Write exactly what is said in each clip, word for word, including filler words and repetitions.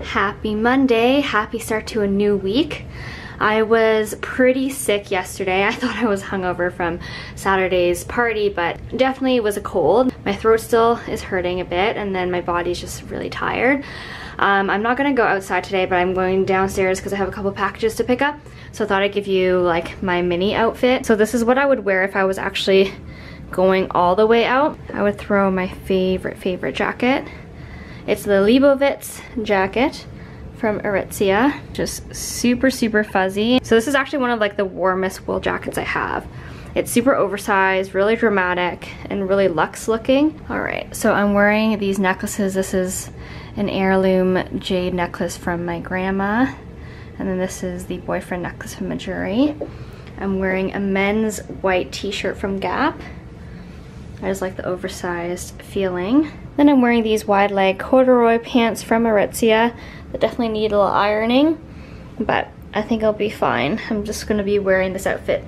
Happy Monday, happy start to a new week. I was pretty sick yesterday. I thought I was hungover from Saturday's party, but definitely was a cold. My throat still is hurting a bit, and then my body's just really tired. Um, I'm not gonna go outside today, but I'm going downstairs because I have a couple packages to pick up. So I thought I'd give you like my mini outfit. So this is what I would wear if I was actually going all the way out. I would throw my favorite, favorite jacket. It's the Leibovitz jacket from Aritzia. Just super, super fuzzy. So this is actually one of like the warmest wool jackets I have. It's super oversized, really dramatic, and really luxe looking. All right, so I'm wearing these necklaces. This is an heirloom jade necklace from my grandma. And then this is the boyfriend necklace from Mejuri. I'm wearing a men's white t-shirt from Gap. I just like the oversized feeling. Then I'm wearing these wide leg corduroy pants from Aritzia that definitely need a little ironing, but I think I'll be fine. I'm just gonna be wearing this outfit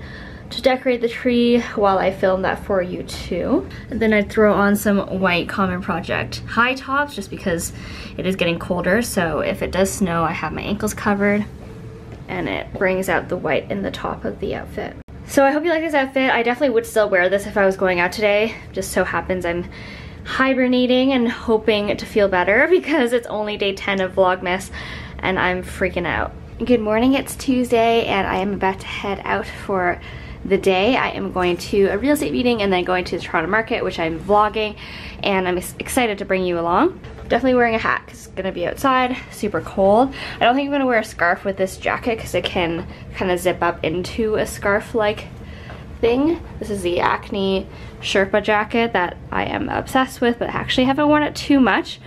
to decorate the tree while I film that for you too. And then I'd throw on some white Common Project high tops just because it is getting colder, so if it does snow, I have my ankles covered, and it brings out the white in the top of the outfit. So I hope you like this outfit. I definitely would still wear this if I was going out today. Just so happens I'm hibernating and hoping to feel better because it's only day ten of Vlogmas and I'm freaking out. Good morning, it's Tuesday and I am about to head out for the day. I am going to a real estate meeting and then going to the Toronto market, which I'm vlogging, and I'm excited to bring you along. Definitely wearing a hat because it's gonna be outside, super cold. I don't think I'm gonna wear a scarf with this jacket because it can kind of zip up into a scarf-like thing. This is the Acne Sherpa jacket that I am obsessed with, but I actually haven't worn it too much,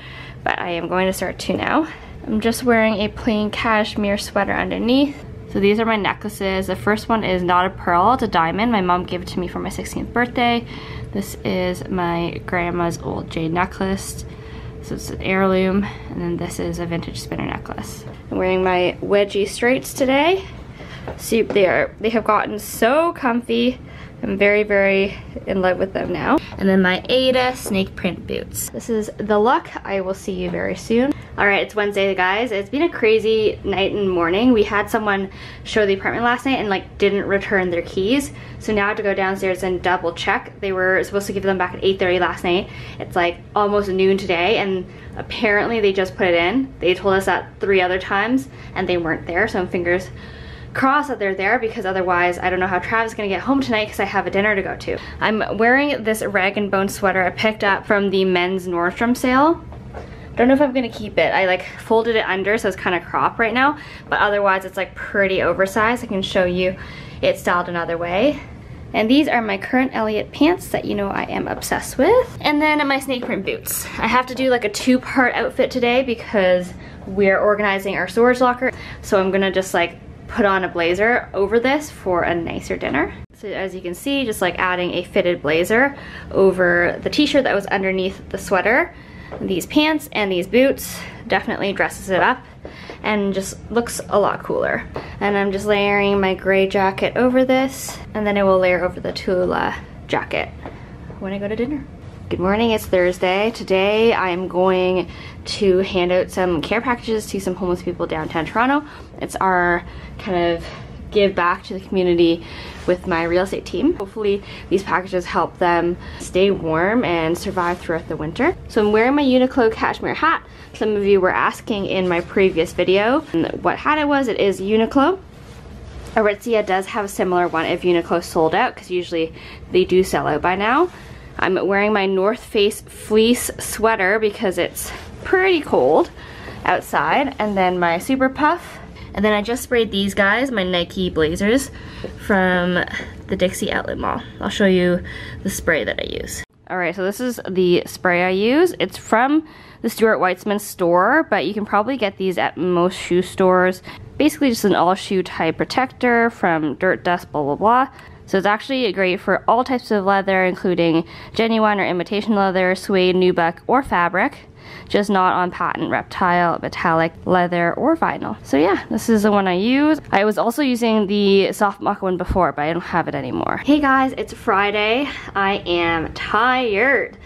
but I am going to start to now. I'm just wearing a plain cashmere sweater underneath. So these are my necklaces. The first one is not a pearl, it's a diamond. My mom gave it to me for my sixteenth birthday. This is my grandma's old jade necklace. So it's an heirloom, and then this is a vintage spinner necklace. I'm wearing my wedgie straights today. So they are, they have gotten so comfy. I'm very, very in love with them now. And then my Ada snake print boots. This is the look. I will see you very soon. All right, it's Wednesday, guys. It's been a crazy night and morning. We had someone show the apartment last night and like didn't return their keys. So now I have to go downstairs and double check. They were supposed to give them back at eight thirty last night. It's like almost noon today and apparently they just put it in. They told us that three other times and they weren't there, so I'm fingers crossed that they're there because otherwise I don't know how Trav's gonna get home tonight because I have a dinner to go to. I'm wearing this Rag and Bone sweater I picked up from the men's Nordstrom sale. Don't know if I'm gonna keep it. I like folded it under so it's kind of cropped right now, but otherwise it's like pretty oversized. I can show you it styled another way. And these are my current Elliot pants that you know I am obsessed with. And then my snake print boots. I have to do like a two-part outfit today because we're organizing our storage locker. So I'm gonna just like put on a blazer over this for a nicer dinner. So as you can see, just like adding a fitted blazer over the t-shirt that was underneath the sweater, these pants and these boots definitely dresses it up and just looks a lot cooler. And I'm just layering my gray jacket over this, and then I will layer over the Tula jacket when I go to dinner. Good morning, it's Thursday. Today I am going to hand out some care packages to some homeless people downtown Toronto. It's our kind of give back to the community with my real estate team. Hopefully these packages help them stay warm and survive throughout the winter. So I'm wearing my Uniqlo cashmere hat. Some of you were asking in my previous video what hat it was. It is Uniqlo. Aritzia does have a similar one if Uniqlo sold out, because usually they do sell out by now. I'm wearing my North Face fleece sweater because it's pretty cold outside, and then my Super Puff. And then I just sprayed these guys, my Nike blazers from the Dixie outlet mall. I'll show you the spray that I use. All right, so this is the spray I use. It's from the Stuart Weitzman store, but you can probably get these at most shoe stores. Basically just an all shoe type protector from dirt, dust, blah, blah, blah. So it's actually great for all types of leather, including genuine or imitation leather, suede, nubuck, or fabric, just not on patent reptile, metallic, leather, or vinyl. So yeah, this is the one I use. I was also using the soft mocha one before, but I don't have it anymore. Hey guys, it's Friday. I am tired.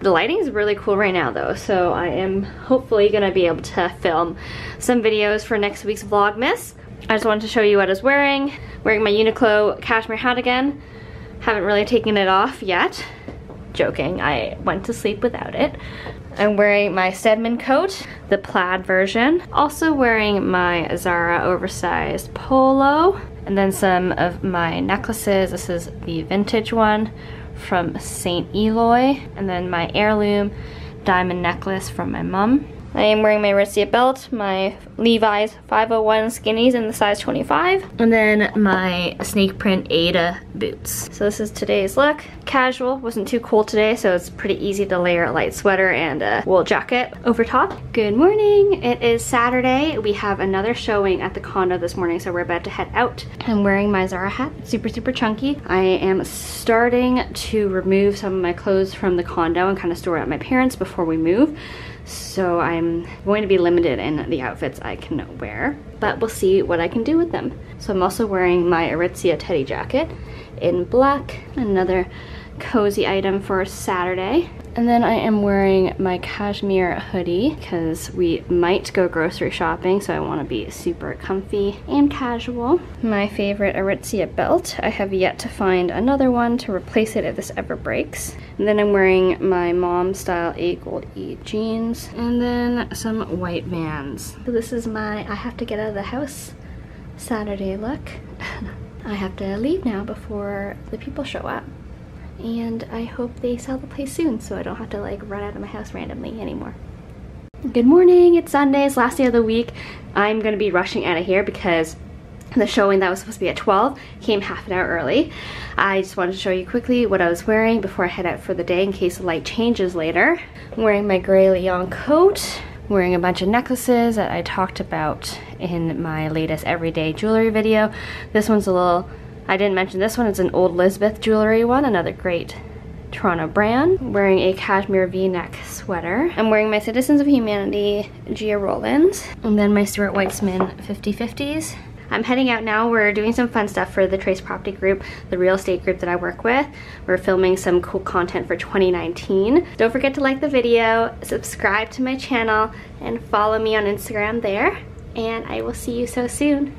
The lighting is really cool right now though, so I am hopefully gonna be able to film some videos for next week's Vlogmas. I just wanted to show you what I was wearing. Wearing my Uniqlo cashmere hat again. Haven't really taken it off yet. Joking, I went to sleep without it. I'm wearing my Stedman coat, the plaid version. Also wearing my Zara oversized polo. And then some of my necklaces. This is the vintage one from Saint Eloy. And then my heirloom diamond necklace from my mom. I am wearing my Aritzia belt, my Levi's five oh one skinnies in the size twenty-five, and then my snake print Ada boots. So this is today's look. Casual, wasn't too cold today, so it's pretty easy to layer a light sweater and a wool jacket over top. Good morning, it is Saturday. We have another showing at the condo this morning, so we're about to head out. I'm wearing my Zara hat, super, super chunky. I am starting to remove some of my clothes from the condo and kind of store it at my parents' before we move. So I'm going to be limited in the outfits I can wear, but we'll see what I can do with them. So I'm also wearing my Aritzia teddy jacket in black, another cozy item for Saturday. And then I am wearing my cashmere hoodie because we might go grocery shopping, so I want to be super comfy and casual. My favorite Aritzia belt. I have yet to find another one to replace it if this ever breaks. And then I'm wearing my mom style Agolde jeans and then some white Vans. So this is my I have to get out of the house Saturday look. I have to leave now before the people show up. And I hope they sell the place soon so I don't have to like run out of my house randomly anymore. Good morning, it's Sunday, it's last day of the week. I'm gonna be rushing out of here because the showing that was supposed to be at twelve came half an hour early. I just wanted to show you quickly what I was wearing before I head out for the day in case the light changes later. I'm wearing my gray Leon coat, wearing a bunch of necklaces that I talked about in my latest everyday jewelry video. This one's a little I didn't mention this one, it's an old Elizabeth jewelry one, another great Toronto brand. I'm wearing a cashmere v-neck sweater. I'm wearing my Citizens of Humanity Gia Rollins, and then my Stuart Weitzman fifty fifties. I'm heading out now, we're doing some fun stuff for the Trace Property Group, the real estate group that I work with. We're filming some cool content for twenty nineteen. Don't forget to like the video, subscribe to my channel, and follow me on Instagram there, and I will see you so soon.